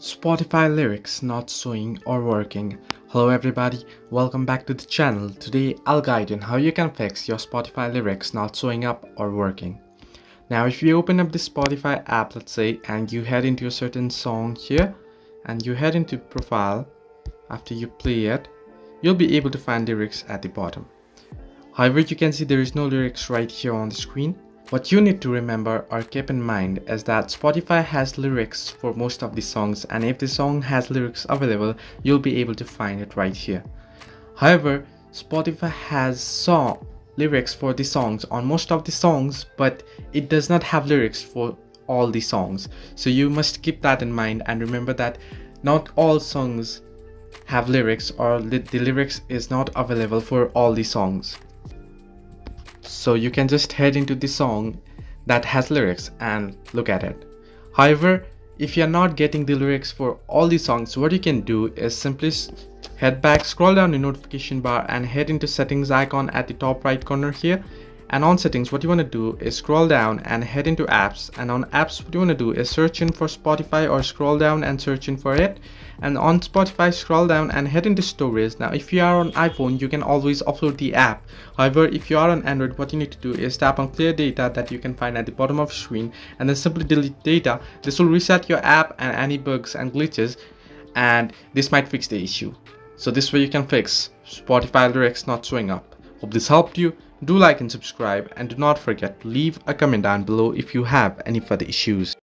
Spotify lyrics not showing or working. Hello everybody, welcome back to the channel. Today I'll guide you on how you can fix your Spotify lyrics not showing up or working. Now if you open up the Spotify app, let's say, and you head into a certain song here and you head into profile, after you play it, you'll be able to find lyrics at the bottom. However, you can see there is no lyrics right here on the screen. What you need to remember or keep in mind is that Spotify has lyrics for most of the songs, and if the song has lyrics available, you'll be able to find it right here. However, Spotify has lyrics for the songs on most of the songs, but it does not have lyrics for all the songs. So you must keep that in mind and remember that not all songs have lyrics, or the lyrics is not available for all the songs. So you can just head into the song that has lyrics and look at it. However, if you're not getting the lyrics for all the songs, what you can do is simply head back, scroll down the notification bar and head into settings icon at the top right corner here. And on settings, what you want to do is scroll down and head into apps, and on apps what you want to do is search in for Spotify, or scroll down and search in for it, and on Spotify scroll down and head into storage. Now if you are on iPhone, you can always upload the app. However, if you are on Android, what you need to do is tap on clear data that you can find at the bottom of the screen and then simply delete data. This will reset your app and any bugs and glitches, and this might fix the issue. So this way you can fix Spotify lyrics not showing up. Hope this helped you. Do like and subscribe, and do not forget to leave a comment down below if you have any further issues.